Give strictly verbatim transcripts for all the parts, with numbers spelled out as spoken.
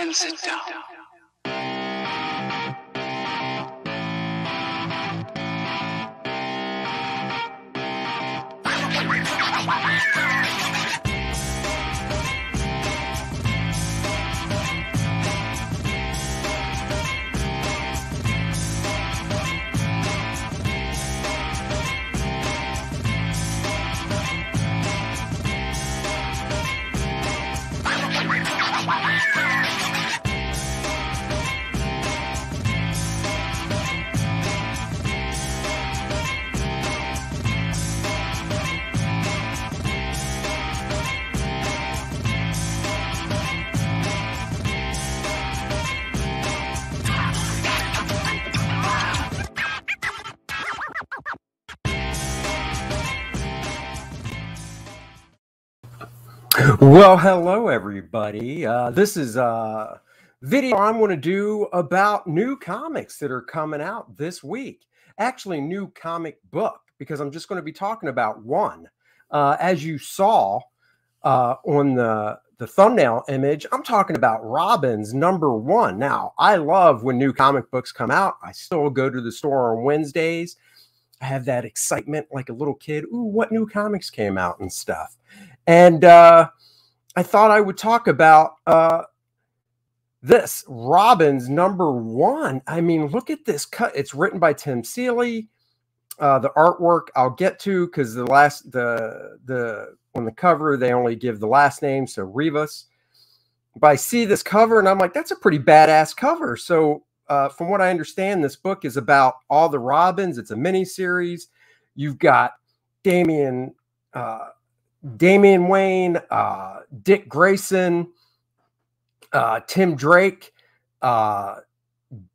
and sit down. Well, hello, everybody. Uh, this is a video I'm going to do about new comics that are coming out this week. Actually, new comic book, because I'm just going to be talking about one. Uh, as you saw uh, on the, the thumbnail image, I'm talking about Robin's number one. Now, I love when new comic books come out. I still go to the store on Wednesdays. I have that excitement like a little kid. Ooh, what new comics came out and stuff. And uh, I thought I would talk about uh, this, Robin's number one. I mean, look at this cut. It's written by Tim Seeley. Uh, the artwork I'll get to, because the last the the on the cover they only give the last name, so Rivas. But I see this cover and I'm like, that's a pretty badass cover. So uh, from what I understand, this book is about all the Robins. It's a mini series. You've got Damian. Uh, Damian Wayne, uh, Dick Grayson, uh, Tim Drake, uh,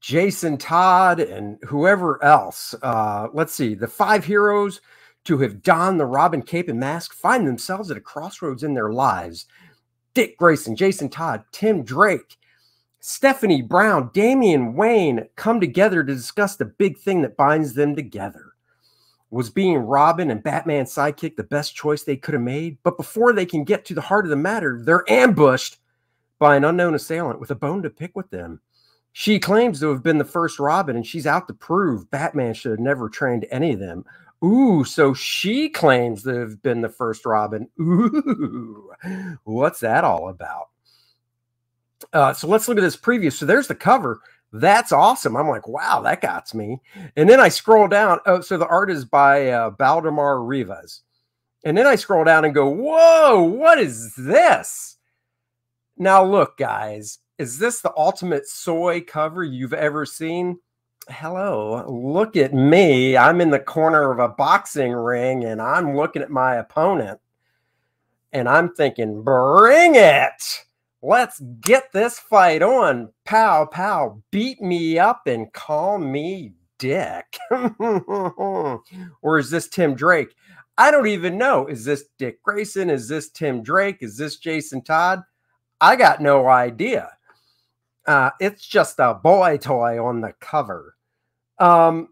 Jason Todd, and whoever else. Uh, let's see. The five heroes to have donned the Robin cape and mask find themselves at a crossroads in their lives. Dick Grayson, Jason Todd, Tim Drake, Stephanie Brown, Damian Wayne come together to discuss the big thing that binds them together. Was being Robin and Batman's sidekick the best choice they could have made? But before they can get to the heart of the matter, they're ambushed by an unknown assailant with a bone to pick with them. She claims to have been the first Robin, and she's out to prove Batman should have never trained any of them. Ooh, so she claims to have been the first Robin. Ooh, what's that all about? Uh, so let's look at this preview. So there's the cover. That's awesome. I'm like, wow, that got me. And then I scroll down. Oh, so the art is by uh, Baldemar Rivas. And then I scroll down and go, whoa, what is this? Now, look, guys, is this the ultimate soy cover you've ever seen? Hello, look at me. I'm in the corner of a boxing ring, and I'm looking at my opponent. And I'm thinking, bring it. Let's get this fight on. Pow, pow, beat me up and call me Dick. Or is this Tim Drake? I don't even know. Is this Dick Grayson? Is this Tim Drake? Is this Jason Todd? I got no idea. Uh, it's just a boy toy on the cover. Um,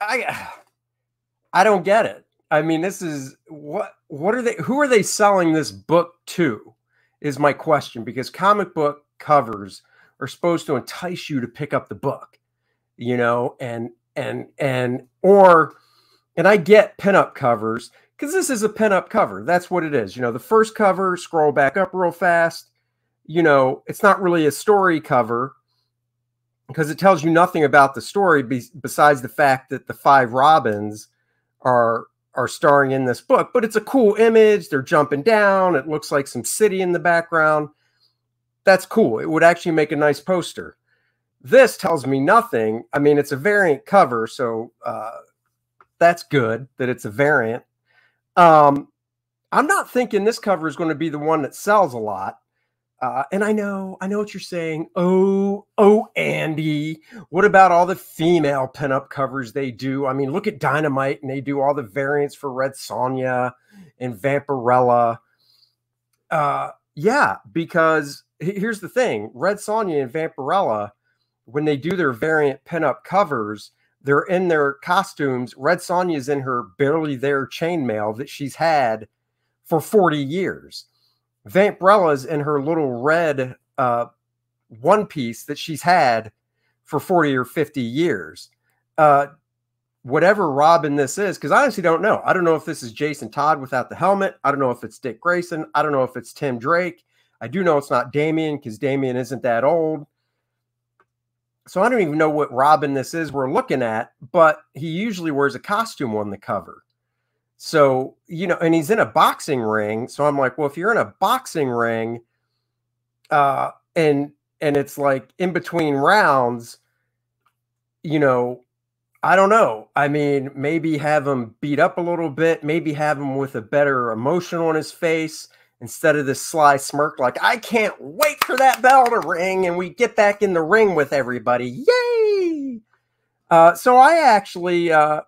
I, I don't get it. I mean, this is what, what are they, who are they selling this book to? Is my question, because comic book covers are supposed to entice you to pick up the book, you know, and, and, and, or, and I get pinup covers, because this is a pinup cover. That's what it is. You know, the first cover, scroll back up real fast. You know, it's not really a story cover, because it tells you nothing about the story be, besides the fact that the five Robins are, are starring in this book, but it's a cool image. They're jumping down. It looks like some city in the background. That's cool. It would actually make a nice poster. This tells me nothing. I mean, it's a variant cover, so uh, that's good that it's a variant. Um, I'm not thinking this cover is going to be the one that sells a lot. Uh, and I know, I know what you're saying. Oh, oh, Andy, what about all the female pinup covers they do? I mean, look at Dynamite, and they do all the variants for Red Sonja and Vampirella. Uh, yeah, because here's the thing. Red Sonja and Vampirella, when they do their variant pinup covers, they're in their costumes. Red Sonja's in her barely there chainmail that she's had for forty years. Vampbrella's in her little red uh, one piece that she's had for forty or fifty years. Uh, whatever Robin this is, because I honestly don't know. I don't know if this is Jason Todd without the helmet. I don't know if it's Dick Grayson. I don't know if it's Tim Drake. I do know it's not Damian, because Damian isn't that old. So I don't even know what Robin this is we're looking at, but he usually wears a costume on the cover. So, you know, and he's in a boxing ring. So I'm like, well, if you're in a boxing ring, uh, and, and it's like in between rounds, you know, I don't know. I mean, maybe have him beat up a little bit, maybe have him with a better emotion on his face, instead of this sly smirk, like, I can't wait for that bell to ring and we get back in the ring with everybody. Yay! Uh, so I actually, uh,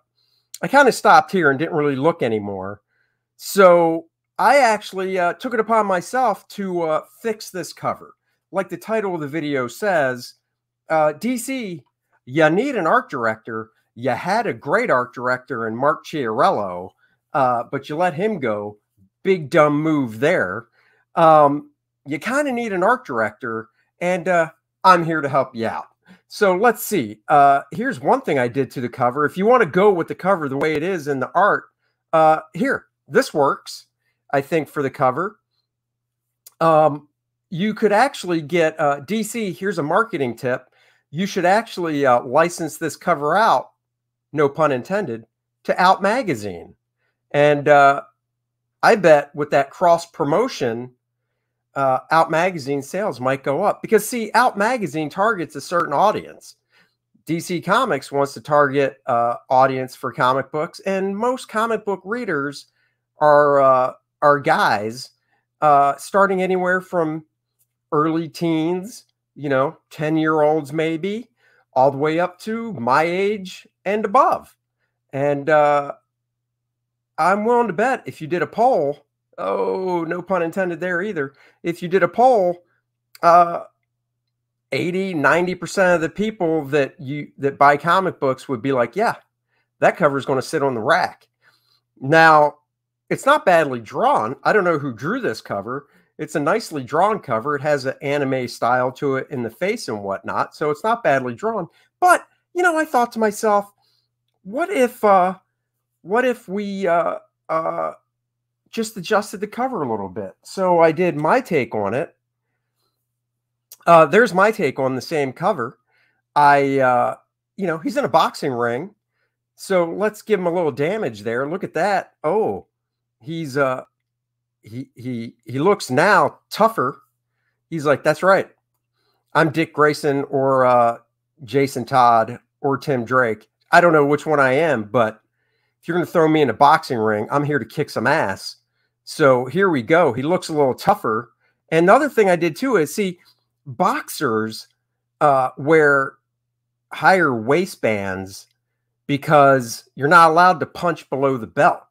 I kind of stopped here and didn't really look anymore. So I actually uh, took it upon myself to uh, fix this cover. Like the title of the video says, uh, D C, you need an art director. You had a great art director in Mark Chiarello, uh, but you let him go. Big dumb move there. Um, you kind of need an art director, and uh, I'm here to help you out. So let's see. Uh, here's one thing I did to the cover. If you want to go with the cover the way it is in the art, uh, here, this works, I think, for the cover. Um, you could actually get uh, D C, here's a marketing tip. You should actually uh, license this cover out, no pun intended, to Out Magazine. And uh, I bet with that cross promotion, uh, Out Magazine sales might go up, because see, Out Magazine targets a certain audience. D C Comics wants to target uh, audience for comic books, and most comic book readers are uh, are guys uh, starting anywhere from early teens, you know, ten year olds maybe, all the way up to my age and above, and. Uh, I'm willing to bet if you did a poll, oh, no pun intended there either. If you did a poll, uh, eighty, ninety percent of the people that you that buy comic books would be like, yeah, that cover is going to sit on the rack. Now, it's not badly drawn. I don't know who drew this cover. It's a nicely drawn cover. It has an anime style to it in the face and whatnot. So it's not badly drawn. But, you know, I thought to myself, what if... Uh, What if we uh, uh, just adjusted the cover a little bit? So I did my take on it. Uh, there's my take on the same cover. I, uh, you know, he's in a boxing ring. So let's give him a little damage there. Look at that. Oh, he's, uh, he, he, he looks now tougher. He's like, that's right. I'm Dick Grayson or uh, Jason Todd or Tim Drake. I don't know which one I am, but if you're going to throw me in a boxing ring, I'm here to kick some ass. So here we go. He looks a little tougher. And the other thing I did too is, see, boxers uh, wear higher waistbands because you're not allowed to punch below the belt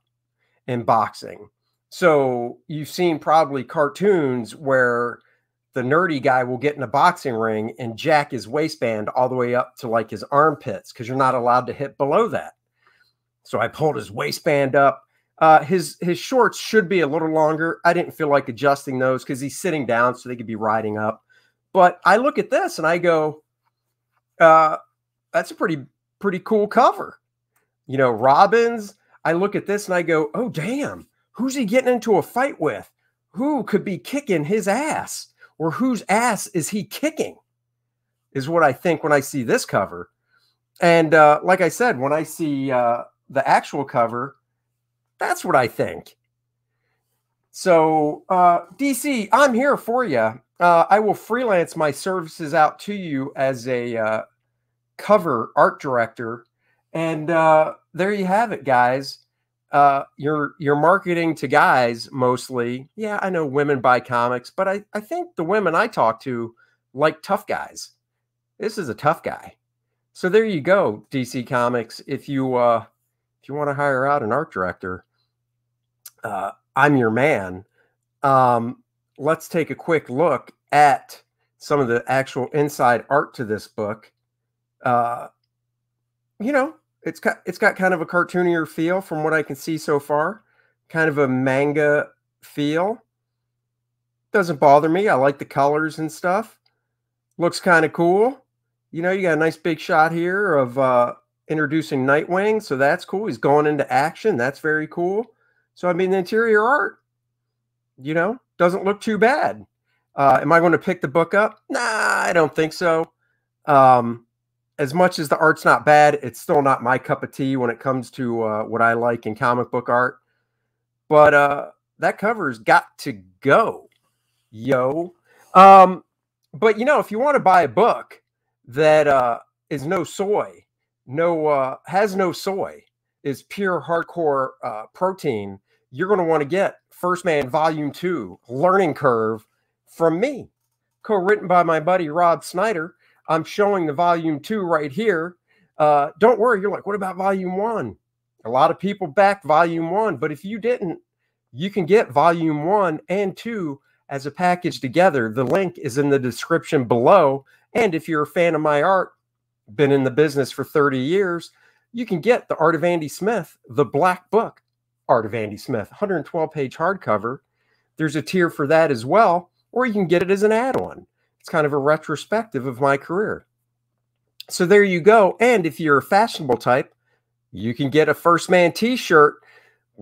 in boxing. So you've seen probably cartoons where the nerdy guy will get in a boxing ring and jack his waistband all the way up to like his armpits because you're not allowed to hit below that. So I pulled his waistband up. Uh, his, his shorts should be a little longer. I didn't feel like adjusting those because he's sitting down, so they could be riding up. But I look at this and I go, uh, that's a pretty, pretty cool cover. You know, Robin's, I look at this and I go, oh, damn, who's he getting into a fight with? Who could be kicking his ass, or whose ass is he kicking, is what I think when I see this cover. And uh, like I said, when I see... Uh, the actual cover, that's what I think. So uh, D C, I'm here for you. Uh, I will freelance my services out to you as a uh, cover art director. And uh, there you have it, guys. Uh, you're, you're marketing to guys mostly. Yeah, I know women buy comics, but I, I think the women I talk to like tough guys. This is a tough guy. So there you go, D C Comics. If you... Uh, If you want to hire out an art director, uh, I'm your man. Um, let's take a quick look at some of the actual inside art to this book. Uh, you know, it's got, it's got kind of a cartoonier feel from what I can see so far. Kind of a manga feel. Doesn't bother me. I like the colors and stuff. Looks kind of cool. You know, you got a nice big shot here of uh, introducing Nightwing, so that's cool. He's going into action. That's very cool. So, I mean, the interior art, you know, doesn't look too bad. Uh, am I going to pick the book up? Nah, I don't think so. Um, as much as the art's not bad, it's still not my cup of tea when it comes to uh, what I like in comic book art. But uh, that cover's got to go, yo. Um, but, you know, if you want to buy a book that uh, is no soy, no uh, has no soy, is pure hardcore uh, protein, you're going to want to get First Man Volume two, Learning Curve, from me, co-written by my buddy Rob Snyder. I'm showing the Volume two right here. Uh, don't worry, you're like, what about Volume one? A lot of people backed Volume one, but if you didn't, you can get Volume one and two as a package together. The link is in the description below, and if you're a fan of my art, been in the business for thirty years, you can get The Art of Andy Smith, the Black Book, Art of Andy Smith, one hundred twelve page hardcover. There's a tier for that as well, or you can get it as an add-on. It's kind of a retrospective of my career. So there you go. And if you're a fashionable type, you can get a First Man t-shirt.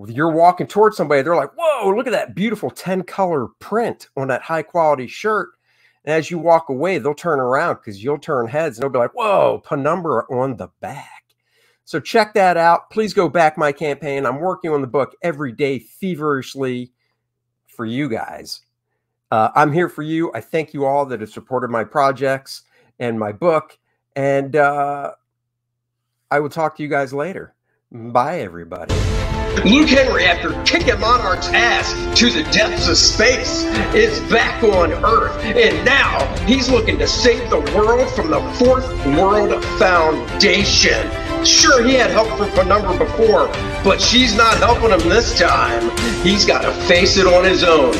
You're walking towards somebody, they're like, whoa, look at that beautiful ten color print on that high-quality shirt. And as you walk away, they'll turn around because you'll turn heads, and they'll be like, whoa, penumbra on the back. So check that out. Please go back my campaign. I'm working on the book every day feverishly for you guys. Uh, I'm here for you. I thank you all that have supported my projects and my book. And uh, I will talk to you guys later. Bye, everybody. Luke Henry, after kicking Monarch's ass to the depths of space, is back on Earth. And now he's looking to save the world from the Fourth World Foundation. Sure, he had help from Penumbra before, but she's not helping him this time. He's got to face it on his own.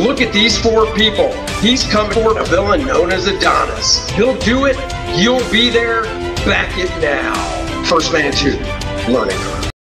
Look at these four people. He's coming for a villain known as Adonis. He'll do it. You'll be there. Back it now. First Man two, Learning Curve.